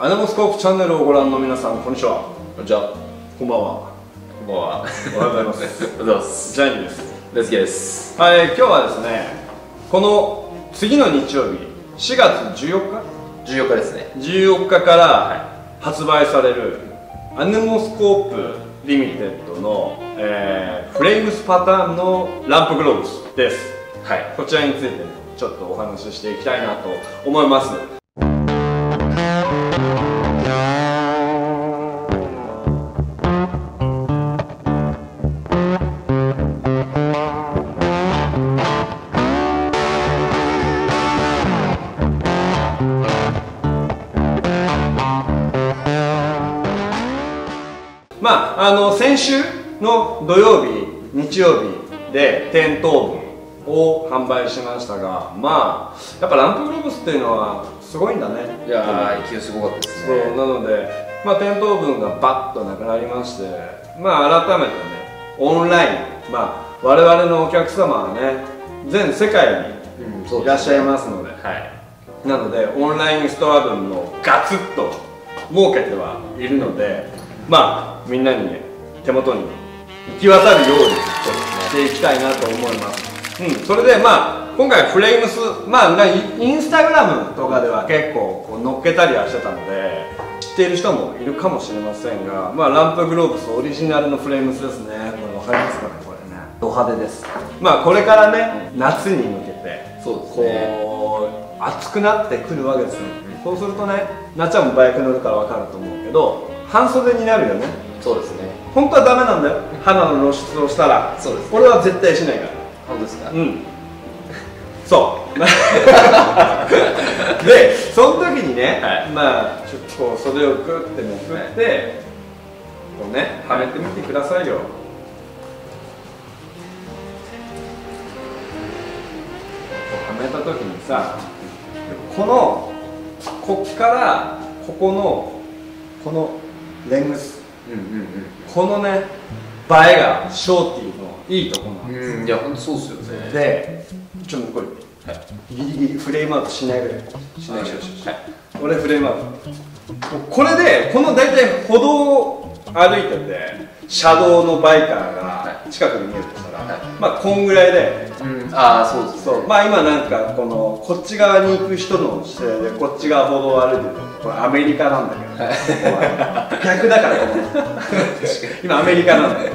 アナゴスコープチャンネルをご覧の皆さん、こんにちは。こんにちは。こんばんは。こんばんは。おはようございます。おはようございます。ジャニーです。大好きです。はい、今日はですね、この次の日曜日、4月14日？14日ですね。14日から発売されるアナゴスコープリミテッドの、フレームスパターンのランプグローブスです。はい。こちらについてちょっとお話ししていきたいなと思います。まあ、先週の土曜日、日曜日で10等分を販売しましたが、まあ、やっぱランプグローブスっていうのはすごいんだね。いやー、勢いすごかったですね。そうなので、まあ、10等分がバッとなくなりまして、まあ、改めてね、オンライン、まあ、我々のお客様はね、全世界にいらっしゃいますので、なので、オンラインストア分のガツッと儲けてはいるので、まあみんなにね、手元に行き渡るようにしていきたいなと思います。うん、それでまあ今回フレームス、まあインスタグラムとかでは結構こう乗っけたりはしてたので、知っている人もいるかもしれませんが、まあランプグローブスオリジナルのフレームスですね。これわかりますかね、これね。ド派手です。まあこれからね、夏に向けて、そうですね、こう暑くなってくるわけですよ。そうするとね、なっちゃんもバイク乗るからわかると思うけど、半袖になるよね。そうですね。本当はダメなんだよ、肌の露出をしたら。そうです、ね。俺は絶対しないから。本当ですか。うん。そう。で、その時にね、はい、まあちょっとこう袖をグッてめくって、はい、こうねはめてみてくださいよ。はめた時にさ、このこっからここのこのレングス、このね、映えがショーティーのいいとこなんです。いや、ほんとそうっすよね。で、ちょっとこれギリギリフレームアウトしないぐらいしないぐらい、俺フレームアウト。これで、この大体歩道を歩いてて車道のバイカーが近くに見えるとしたら、まあこんぐらいで、ああそうそう、まあ今なんかこのこっち側に行く人の姿勢でこっち側歩道を歩いてると、これアメリカなんだけど逆だから、今アメリカなんで、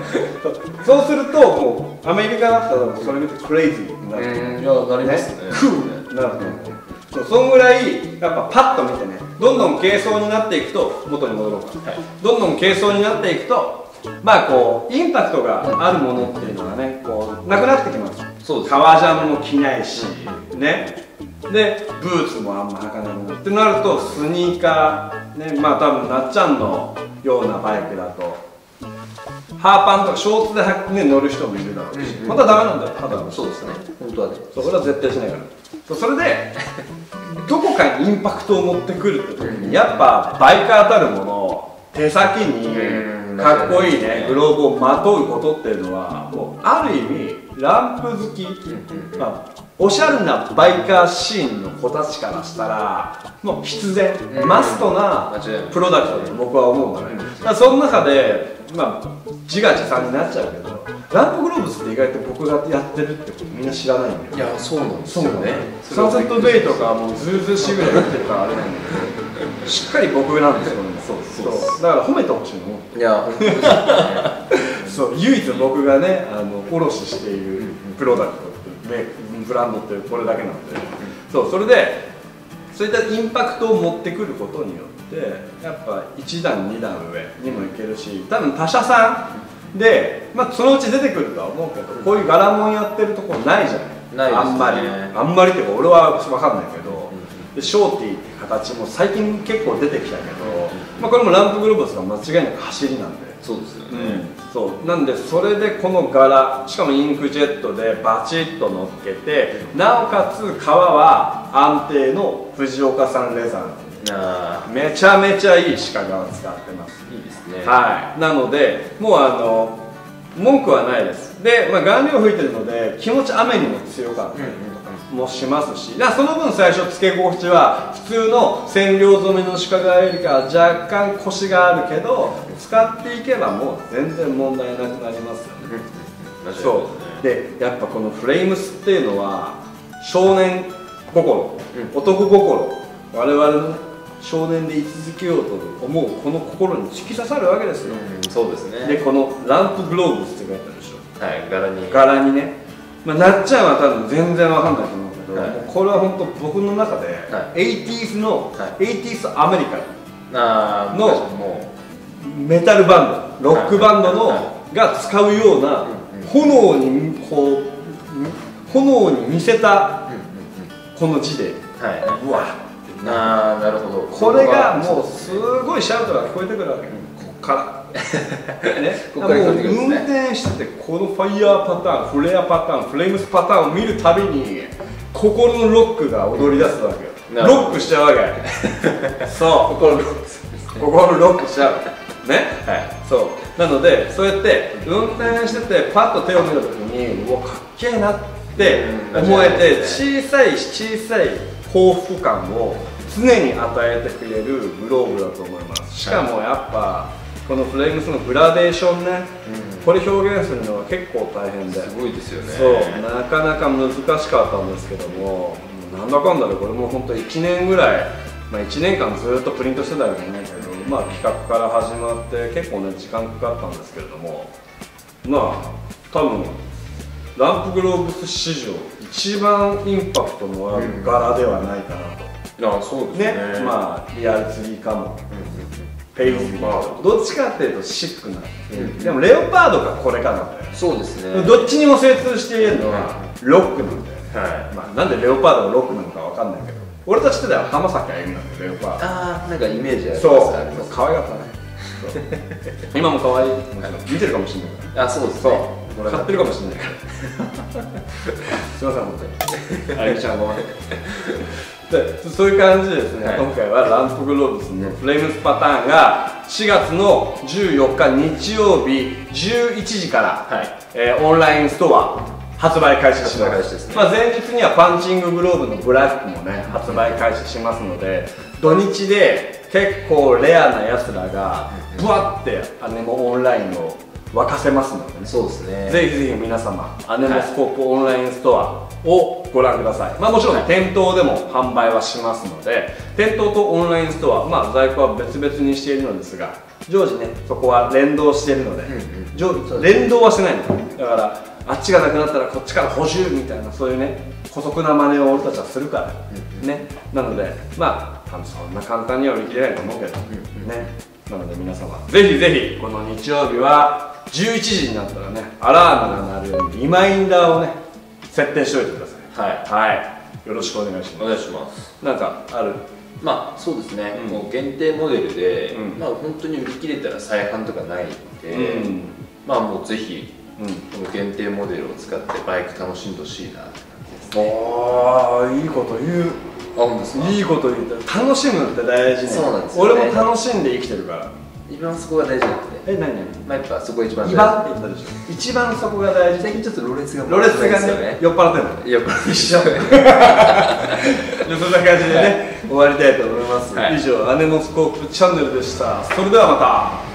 そうするともうアメリカだったらそれ見てクレイジーになると、いやなりますね、クールなると思う。そんぐらいやっぱパッと見てね、どんどん軽装になっていくと、元に戻ろうか、どんどん軽装になっていくと、まあこうインパクトがあるものっていうのがね、こうなくなってきます。革ジャンも着ないしね、でブーツもあんま履かないものってなると、スニーカーね、まあ多分なっちゃんのようなバイクだとハーパンとかショーツで履く、ね、乗る人もいるだろうし、またダメなんだよ、肌の。そうですね、本当はね、それは絶対しないから。それでどこかにインパクトを持ってくるって時に、やっぱバイカーたるもの、手先にかっこいいねグローブをまとうことっていうのは、もうある意味ランプ好き、おしゃれなバイカーシーンの子たちからしたら、もう必然、マストなプロダクトだと僕は思うのね。だからその中で、まあ、自画自賛になっちゃうけど、ランプグローブスって意外と僕がやってるってことみんな知らないんだよ。いや、そうなんですよね。サンセットベイとかもうズーズーしぐらいやってるからあれなんだけど、しっかり僕なんですよね。そうだから褒めてほしいの。いや、本当ですね。そう、唯一僕がね、卸しているプロダクト、ブランドってこれだけなので、そう、それでそういったインパクトを持ってくることによってやっぱ1段2段上にもいけるし、多分他社さんで、まあ、そのうち出てくるとは思うけど、こういう柄もんやってるとこないじゃない、あんまりあんまりっていうか俺は分かんないけど、でショーティーって形も最近結構出てきたけど、まあ、これもランプグローブスが間違いなく走りなんで。そうですよね、そうなんで、それでこの柄、しかもインクジェットでバチッと乗っけて、なおかつ革は安定の藤岡さんレザー、めちゃめちゃいい鹿革使ってます。いいですね。はい、なのでもう文句はないです。で、まあ、顔料吹いてるので気持ち雨にも強かったりとか、もしますし、だからその分最初つけ心地は普通の染料染めの鹿革よりかは若干コシがあるけど、使っていけばもう全然問題なくなりますよね。そうで、やっぱこのフレイムスっていうのは少年心、男心、我々のね少年で居続けようと思うこの心に突き刺さるわけですよ。そうですね。でこのランプグローブって書いてあるでしょ、はい、柄にね、まあ、なっちゃんは多分全然わかんないと思うけど、はい、これは本当僕の中で、はい、80s の、はい、80s アメリカのメタルバンド、ロックバンドのが使うような炎にこう炎に似せたこの字で、はい、うわあ、なるほど。これがもうすごいシャウトが聞こえてくるわけ、こっからね、もう運転しててこのファイヤーパターン、フレアパターン、フレームスパターンを見るたびに心のロックが踊り出すわけよ。ロックしちゃうわけ。そう、心ロックしちゃうね。はい、そうなのでそうやって運転しててパッと手を見た時にうわかっけえなって思えて、小さい幸福感を常に与えてくれるグローブだと思います。しかもやっぱこのフレームスのグラデーションね、うん、これ表現するのは結構大変で、すごいですよね。そう、なかなか難しかったんですけども、なんだかんだでこれも本当1年ぐらい、まあ、1年間ずっとプリントしてたわけじゃないけど、まあ、企画から始まって結構ね時間かかったんですけれども、まあ多分ランプグローブス史上一番インパクトのある柄ではないかなと。そうですね、まあリアルツリーかもペイズリー、どっちかっていうとシックな、でもレオパードかこれかなんだよ。そうですね、どっちにも精通しているのはロックなんだよね。まあなんでレオパードがロックなのかわかんないけど、俺たちっては浜崎あゆみなんだよレオパード。ああ、なんかイメージあります。そう可愛かったね。今も可愛い、見てるかもしれないから。あ、そうですね、買ってるかもしれないからすいません本当にあゆみちゃんごめん。でそういう感じでですね、はい、今回はランプグローブスのフレームスパターンが4月の14日日曜日11時から、はい、オンラインストア発売開始します。まあ、前日にはパンチンググローブのブラックもね発売開始しますので、土日で結構レアなやつらがぶわって姉もオンラインを沸かせますので、ね、そうですね、ぜひぜひ皆様アネモスコープオンラインストアをご覧ください。はい、まあもちろん店頭でも販売はしますので、店頭とオンラインストア、まあ在庫は別々にしているのですが、常時ねそこは連動しているので、連動はしてないのだから、あっちがなくなったらこっちから補充みたいな、そういうね姑息な真似を俺たちはするから、ね、なのでまあそんな簡単には売り切れないと思うけど、ね、なので皆様ぜひぜひこの日曜日は11時になったらね、アラームが鳴るようにリマインダーをね設定しておいてください。はい、はい、よろしくお願いします。お願いします。なんかある、まあそうですね、うん、もう限定モデルで、うん、まあ本当に売り切れたら再販とかないので、うん、まあもうぜひ、うん、この限定モデルを使ってバイク楽しんでほしいなって感じですね。ああ、いいこと言う。あ、本当ですか。いいこと言う。楽しむって大事ね。そうなんですよね。俺も楽しんで生きてるから、一番そこが大事なんで。え、何何？まあやっぱそこが一番大事。一番そこが大事。最近ちょっとろれつがね、酔っ払ってる。酔っ払って一緒。そんな感じでね、終わりたいと思います。以上アネモスコープチャンネルでした。それではまた。